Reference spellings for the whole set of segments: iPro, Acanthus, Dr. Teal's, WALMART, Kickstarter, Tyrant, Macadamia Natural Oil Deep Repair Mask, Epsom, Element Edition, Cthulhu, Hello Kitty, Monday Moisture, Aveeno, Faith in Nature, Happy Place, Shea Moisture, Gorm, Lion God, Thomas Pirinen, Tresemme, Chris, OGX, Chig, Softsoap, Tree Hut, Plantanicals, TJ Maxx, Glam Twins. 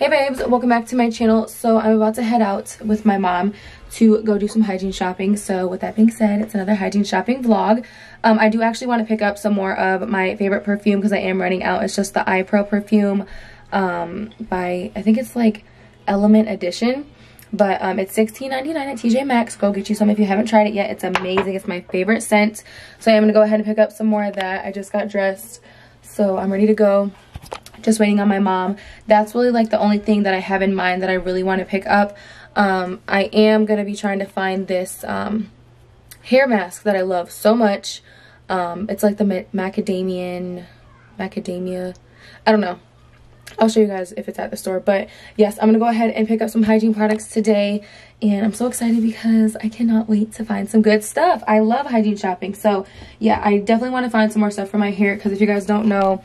Hey babes, welcome back to my channel. So I'm about to head out with my mom to go do some hygiene shopping. So with that being said, it's another hygiene shopping vlog. I do actually want to pick up some more of my favorite perfume because I am running out. It's just the iPro perfume by, I think it's like Element Edition. But it's $16.99 at TJ Maxx. Go get you some if you haven't tried it yet. It's amazing. It's my favorite scent. So I am going to go ahead and pick up some more of that. I just got dressed, so I'm ready to go. Just waiting on my mom. That's really like the only thing that I have in mind that I really want to pick up. I am going to be trying to find this hair mask that I love so much. It's like the macadamia, I don't know. I'll show you guys if it's at the store. But yes, I'm going to go ahead and pick up some hygiene products today. And I'm so excited because I cannot wait to find some good stuff. I love hygiene shopping. So yeah, I definitely want to find some more stuff for my hair. Because if you guys don't know,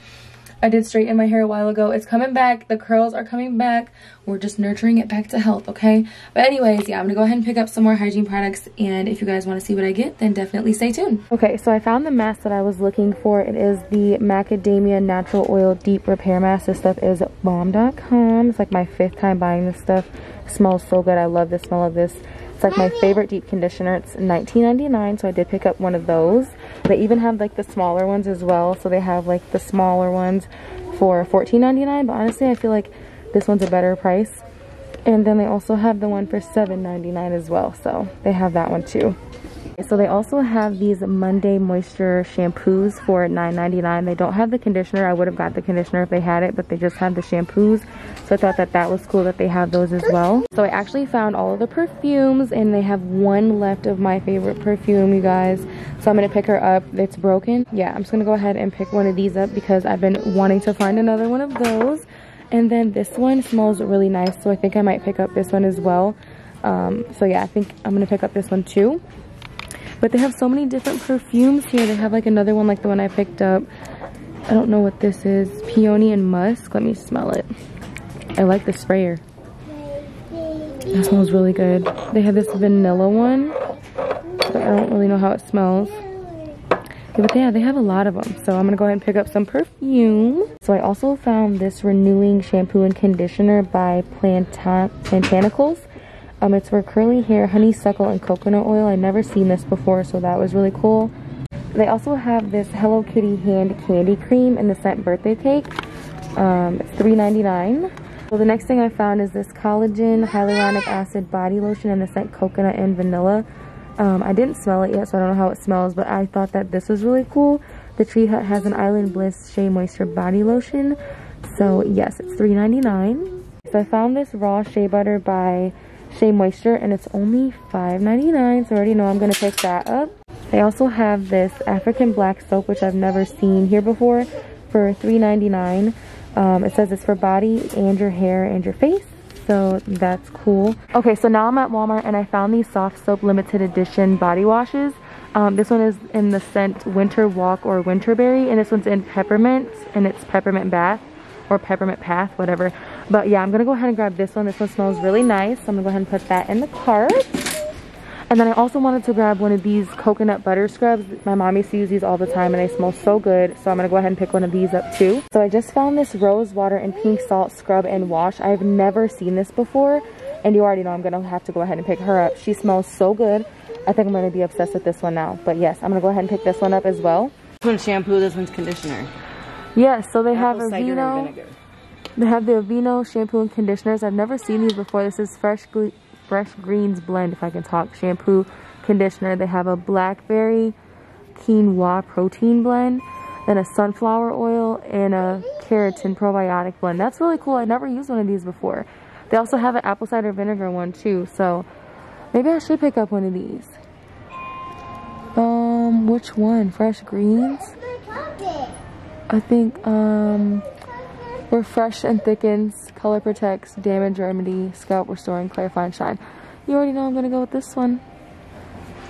I did straighten my hair a while ago. It's coming back. The curls are coming back. We're just nurturing it back to health, okay? But anyways, yeah, I'm going to go ahead and pick up some more hygiene products. And if you guys want to see what I get, then definitely stay tuned. Okay, so I found the mask that I was looking for. It is the Macadamia Natural Oil Deep Repair Mask. This stuff is bomb.com. It's like my 5th time buying this stuff. It smells so good. I love the smell of this. It's like my favorite deep conditioner. It's $19.99, so I did pick up one of those. They even have like the smaller ones as well. So they have like the smaller ones for $14.99, but honestly I feel like this one's a better price. And then they also have the one for $7.99 as well, so they have that one too. So they also have these Monday Moisture shampoos for $9.99. They don't have the conditioner. I would have got the conditioner if they had it, but they just have the shampoos. So I thought that that was cool that they have those as well. So I actually found all of the perfumes, and they have one left of my favorite perfume, you guys. So I'm going to pick her up. It's broken. Yeah, I'm just going to go ahead and pick one of these up because I've been wanting to find another one of those. And then this one smells really nice, so I think I might pick up this one as well. So yeah, I think I'm going to pick up this one too. But they have so many different perfumes here. They have like another one like the one I picked up. I don't know what this is. Peony and musk. Let me smell it. I like the sprayer. That smells really good. They have this vanilla one, but I don't really know how it smells. But yeah, they have a lot of them. So I'm gonna go ahead and pick up some perfume. So I also found this renewing shampoo and conditioner by Plantanicals. It's for curly hair, honeysuckle, and coconut oil. I've never seen this before, so that was really cool. They also have this Hello Kitty hand candy cream in the scent birthday cake. It's $3.99. Well, the next thing I found is this collagen hyaluronic acid body lotion in the scent coconut and vanilla. I didn't smell it yet, so I don't know how it smells, but I thought that this was really cool. The Tree Hut has an Island Bliss Shea Moisture body lotion. So yes, it's $3.99. So I found this raw shea butter by Shea Moisture, and it's only $5.99, so I already know I'm going to pick that up. They also have this African black soap, which I've never seen here before, for $3.99. It says it's for body and your hair and your face, so that's cool. Okay, so now I'm at Walmart, and I found these Softsoap limited edition body washes. This one is in the scent Winter Walk or Winterberry, and this one's in peppermint, and it's Peppermint Bath or Peppermint Path, whatever. But yeah, I'm gonna go ahead and grab this one. This one smells really nice. I'm gonna go ahead and put that in the cart. And then I also wanted to grab one of these coconut butter scrubs. My mom used to use these all the time, and they smell so good. So I'm gonna go ahead and pick one of these up too. So I just found this rose water and pink salt scrub and wash. I've never seen this before, and you already know I'm gonna have to go ahead and pick her up. She smells so good. I think I'm gonna be obsessed with this one now. But yes, I'm gonna go ahead and pick this one up as well. This one's shampoo, this one's conditioner. Yes, so they have Aveeno. They have the Aveeno shampoo and conditioners. I've never seen these before. This is Fresh Greens Blend, if I can talk, shampoo, conditioner. They have a blackberry quinoa protein blend, then a sunflower oil, and a keratin probiotic blend. That's really cool. I never used one of these before. They also have an apple cider vinegar one too, so maybe I should pick up one of these. Which one? Fresh Greens? I think, Refresh and thickens, color protects, damage remedy, scalp restoring, clarify and shine. You already know I'm gonna go with this one.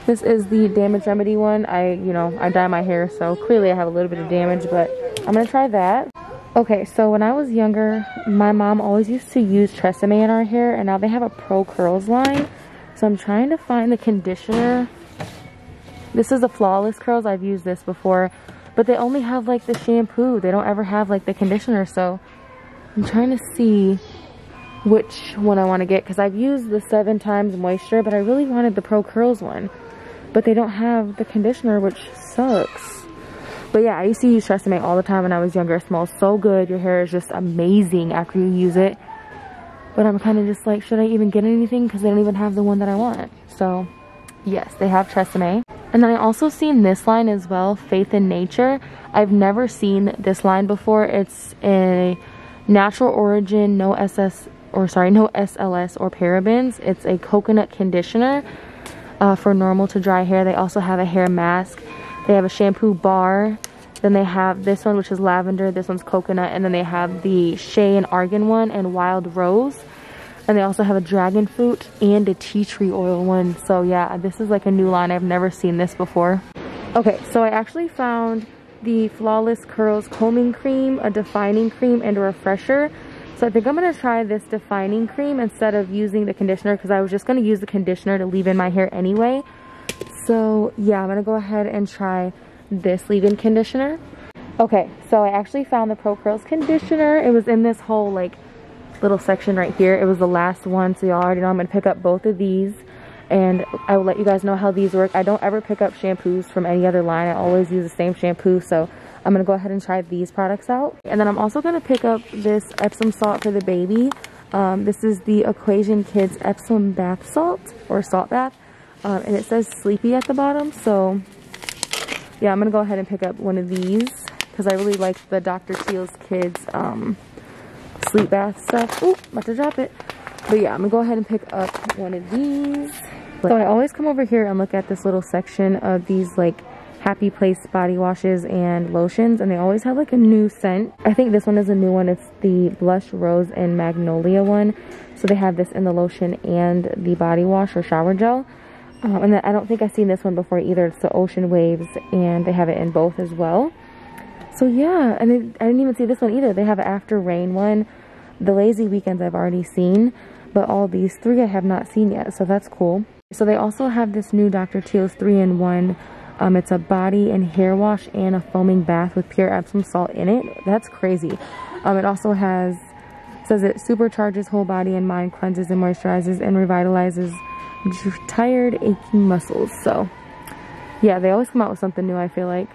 This is the damage remedy one. I dye my hair, so clearly I have a little bit of damage, but I'm gonna try that. Okay, so when I was younger, my mom always used to use Tresemme in our hair, and now they have a Pro Curls line. So I'm trying to find the conditioner. This is a Flawless Curls. I've used this before. But they only have like the shampoo. They don't ever have like the conditioner. So I'm trying to see which one I want to get, because I've used the 7 times moisture, but I really wanted the Pro Curls one, but they don't have the conditioner, which sucks. But yeah, I used to use Tresemme all the time when I was younger. It smells so good. Your hair is just amazing after you use it. But I'm kind of just like, should I even get anything? Because they don't even have the one that I want. So yes, they have Tresemme. And then I also seen this line as well, Faith in Nature. I've never seen this line before. It's a natural origin, no SLS or parabens. It's a coconut conditioner for normal to dry hair. They also have a hair mask. They have a shampoo bar. Then they have this one, which is lavender. This one's coconut. And then they have the Shea and Argan one and Wild Rose. And they also have a dragon fruit and a tea tree oil one. So yeah, this is like a new line. I've never seen this before. Okay, so I actually found the Flawless Curls Combing Cream, a Defining Cream, and a Refresher. So I think I'm going to try this Defining Cream instead of using the conditioner, because I was just going to use the conditioner to leave in my hair anyway. So yeah, I'm going to go ahead and try this leave-in conditioner. Okay, so I actually found the Pro Curls conditioner. It was in this whole like little section right here. It was the last one, so y'all already know I'm going to pick up both of these. And I will let you guys know how these work. I don't ever pick up shampoos from any other line. I always use the same shampoo, so I'm going to go ahead and try these products out. And then I'm also going to pick up this Epsom salt for the baby. This is the Equation Kids Epsom Bath Salt, or Salt Bath. And it says Sleepy at the bottom, so yeah, I'm gonna go ahead and pick up one of these because I really like the Dr. Teal's Kids sleep bath stuff. Ooh, about to drop it. But yeah, I'm gonna go ahead and pick up one of these. So I always come over here and look at this little section of these like Happy Place body washes and lotions, and they always have like a new scent. I think this one is a new one. It's the Blush Rose and Magnolia one. So they have this in the lotion and the body wash or shower gel. And then I don't think I've seen this one before either. It's the Ocean Waves, and they have it in both as well. So yeah, and I didn't even see this one either. They have an After Rain one. The Lazy Weekends I've already seen, but all these three I have not seen yet, so that's cool. So they also have this new Dr. Teal's 3-in-1. It's a body and hair wash and a foaming bath with pure Epsom salt in it. That's crazy. It also has, it says it supercharges whole body and mind, cleanses and moisturizes and revitalizes tired, aching muscles. So yeah, they always come out with something new, I feel like.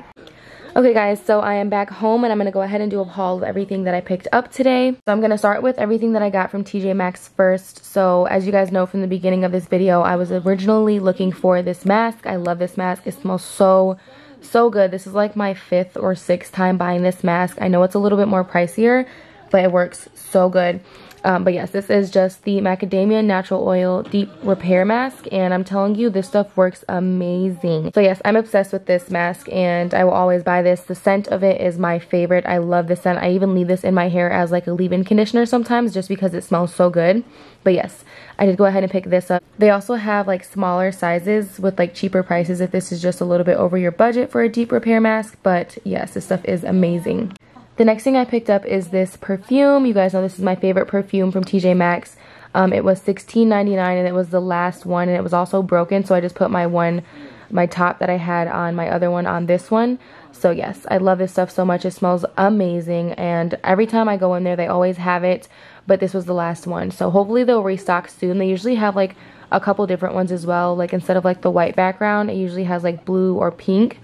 Okay guys, so I am back home and I'm gonna go ahead and do a haul of everything that I picked up today. So I'm gonna start with everything that I got from TJ Maxx first. So as you guys know from the beginning of this video, I was originally looking for this mask. I love this mask. It smells so good. This is like my 5th or 6th time buying this mask. I know it's a little bit more pricier, but it works so good. But yes, this is just the Macadamia Natural Oil Deep Repair Mask, and I'm telling you, this stuff works amazing. So yes, I'm obsessed with this mask, and I will always buy this. The scent of it is my favorite. I love this scent. I even leave this in my hair as like a leave-in conditioner sometimes, just because it smells so good. But yes, I did go ahead and pick this up. They also have like smaller sizes with like cheaper prices if this is just a little bit over your budget for a deep repair mask. But yes, this stuff is amazing. The next thing I picked up is this perfume. You guys know this is my favorite perfume from TJ Maxx. It was $16.99 and it was the last one, and it was also broken, so I just put my top that I had on my other one on this one. So yes, I love this stuff so much. It smells amazing, and every time I go in there they always have it, but this was the last one. So hopefully they'll restock soon. They usually have like a couple different ones as well. Like instead of like the white background, it usually has like blue or pink.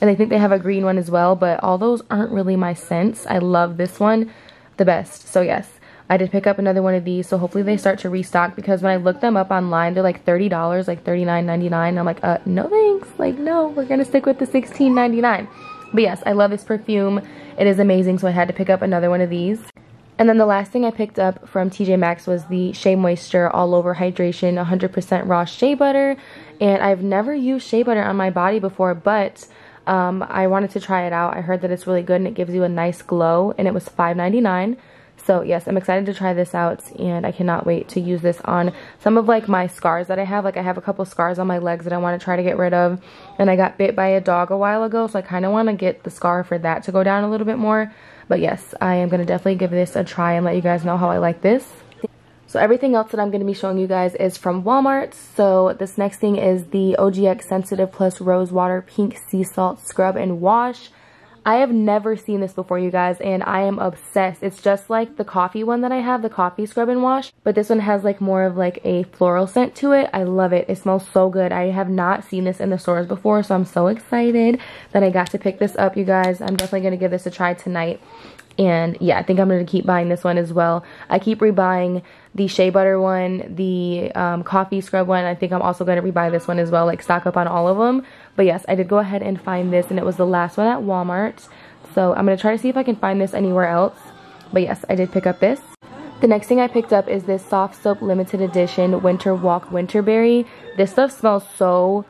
And I think they have a green one as well, but all those aren't really my scents. I love this one the best. So yes, I did pick up another one of these, so hopefully they start to restock, because when I look them up online, they're like $30, like $39.99. I'm like, no thanks. Like, no, we're going to stick with the $16.99. But yes, I love this perfume. It is amazing, so I had to pick up another one of these. And then the last thing I picked up from TJ Maxx was the Shea Moisture All Over Hydration 100% Raw Shea Butter. And I've never used shea butter on my body before, but I wanted to try it out. I heard that it's really good and it gives you a nice glow, and it was $5.99. So yes, I'm excited to try this out, and I cannot wait to use this on some of like my scars that I have. Like I have a couple scars on my legs that I want to try to get rid of, and I got bit by a dog a while ago, so I kind of want to get the scar for that to go down a little bit more. But yes, I am going to definitely give this a try and let you guys know how I like this. So everything else that I'm going to be showing you guys is from Walmart. So this next thing is the OGX Sensitive Plus Rose Water Pink Sea Salt Scrub and Wash. I have never seen this before, you guys, and I am obsessed. It's just like the coffee one that I have, the coffee scrub and wash, but this one has like more of like a floral scent to it. I love it. It smells so good. I have not seen this in the stores before, so I'm so excited that I got to pick this up, you guys. I'm definitely going to give this a try tonight. And yeah, I think I'm going to keep buying this one as well. I keep rebuying the shea butter one, the coffee scrub one. I think I'm also going to rebuy this one as well, like stock up on all of them. But yes, I did go ahead and find this, and it was the last one at Walmart. So I'm going to try to see if I can find this anywhere else. But yes, I did pick up this. The next thing I picked up is this Softsoap Limited Edition Winter Walk Winterberry. This stuff smells so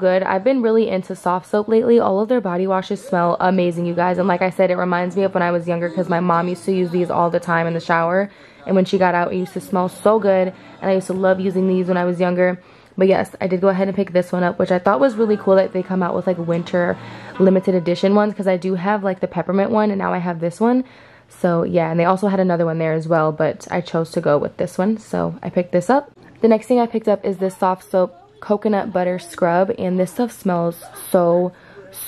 good. I've been really into Softsoap lately. All of their body washes smell amazing, you guys. And like I said, it reminds me of when I was younger because my mom used to use these all the time in the shower. And when she got out, it used to smell so good. And I used to love using these when I was younger. But yes, I did go ahead and pick this one up, which I thought was really cool that they come out with like winter limited edition ones, because I do have like the peppermint one and now I have this one. So yeah, and they also had another one there as well, but I chose to go with this one. So I picked this up. The next thing I picked up is this Softsoap Coconut Butter Scrub, and this stuff smells so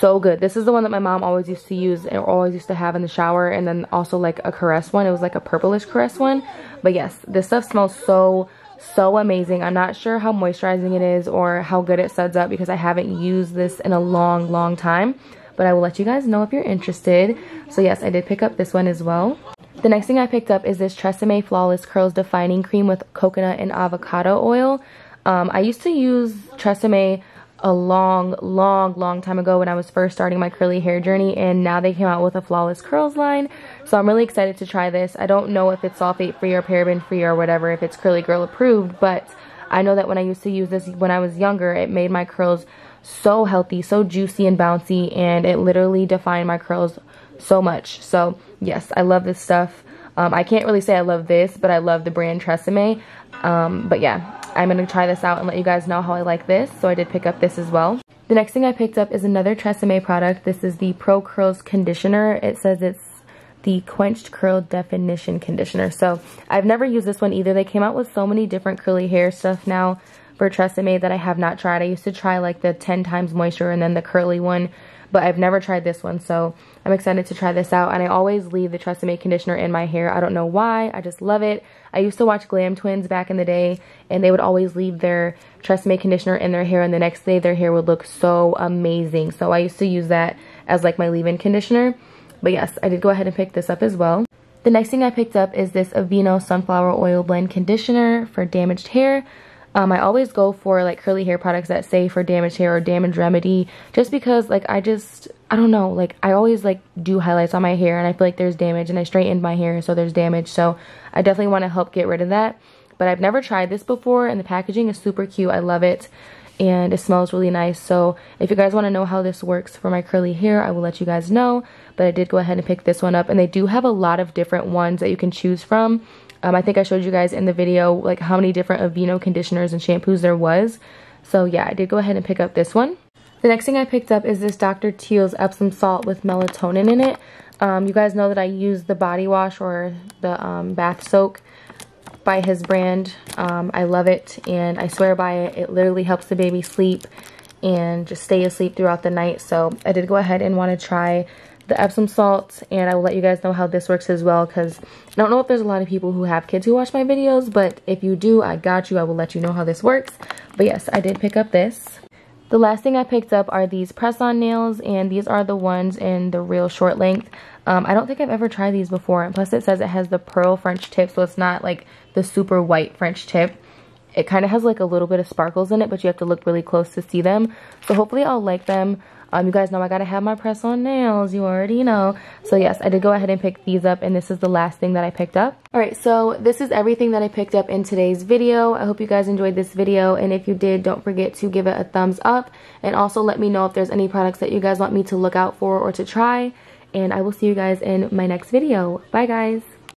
good. This is the one that my mom always used to use and always used to have in the shower, and then also like a caress one. It was like a purplish caress one. But yes, this stuff smells so amazing. I'm not sure how moisturizing it is or how good it suds up because I haven't used this in a long time, but I will let you guys know if you're interested. So yes, I did pick up this one as well. The next thing I picked up is this Tresemme Flawless Curls Defining Cream with Coconut and Avocado Oil. I used to use Tresemme a long time ago when I was first starting my curly hair journey, and now they came out with a Flawless Curls line, so I'm really excited to try this. I don't know if it's sulfate free or paraben free or whatever, if it's Curly Girl approved, but I know that when I used to use this when I was younger, it made my curls so healthy, so juicy and bouncy, and it literally defined my curls so much. So yes, I love this stuff. I can't really say I love this, but I love the brand Tresemme. But yeah, I'm going to try this out and let you guys know how I like this. So I did pick up this as well. The next thing I picked up is another Tresemme product. This is the Pro Curls Conditioner. It says it's the Quenched Curl Definition Conditioner. So I've never used this one either. They came out with so many different curly hair stuff now for Tresemme that I have not tried. I used to try like the 10 times moisture and then the curly one, but I've never tried this one. So I'm excited to try this out. And I always leave the Tresemme conditioner in my hair. I don't know why. I just love it. I used to watch Glam Twins back in the day, and they would always leave their Tresemme conditioner in their hair, and the next day their hair would look so amazing. So I used to use that as like my leave-in conditioner. But yes, I did go ahead and pick this up as well. The next thing I picked up is this Aveeno Sunflower Oil Blend Conditioner for damaged hair. I always go for like curly hair products that say for damaged hair or damage remedy, just because like I don't know, like I always like do highlights on my hair and I feel like there's damage, and I straightened my hair so there's damage, so I definitely want to help get rid of that. But I've never tried this before, and the packaging is super cute. I love it, and it smells really nice. So if you guys want to know how this works for my curly hair, I will let you guys know. But I did go ahead and pick this one up, and they do have a lot of different ones that you can choose from. I think I showed you guys in the video like how many different Aveeno conditioners and shampoos there was. So yeah, I did go ahead and pick up this one. The next thing I picked up is this Dr. Teal's Epsom salt with melatonin in it. You guys know that I use the body wash or the bath soak by his brand. I love it and I swear by it. It literally helps the baby sleep and just stay asleep throughout the night. So I did go ahead and want to try the Epsom salt, and I will let you guys know how this works as well, because I don't know if there's a lot of people who have kids who watch my videos, but if you do, I got you. I will let you know how this works. But yes, I did pick up this. The last thing I picked up are these press-on nails, and these are the ones in the real short length. I don't think I've ever tried these before, and plus it says it has the pearl French tip, so it's not like the super white French tip. It kind of has like a little bit of sparkles in it, but you have to look really close to see them. So hopefully I'll like them. You guys know I gotta have my press-on nails, you already know. So yes, I did go ahead and pick these up, and this is the last thing that I picked up. Alright, so this is everything that I picked up in today's video. I hope you guys enjoyed this video, and if you did, don't forget to give it a thumbs up, and also let me know if there's any products that you guys want me to look out for or to try, and I will see you guys in my next video. Bye guys!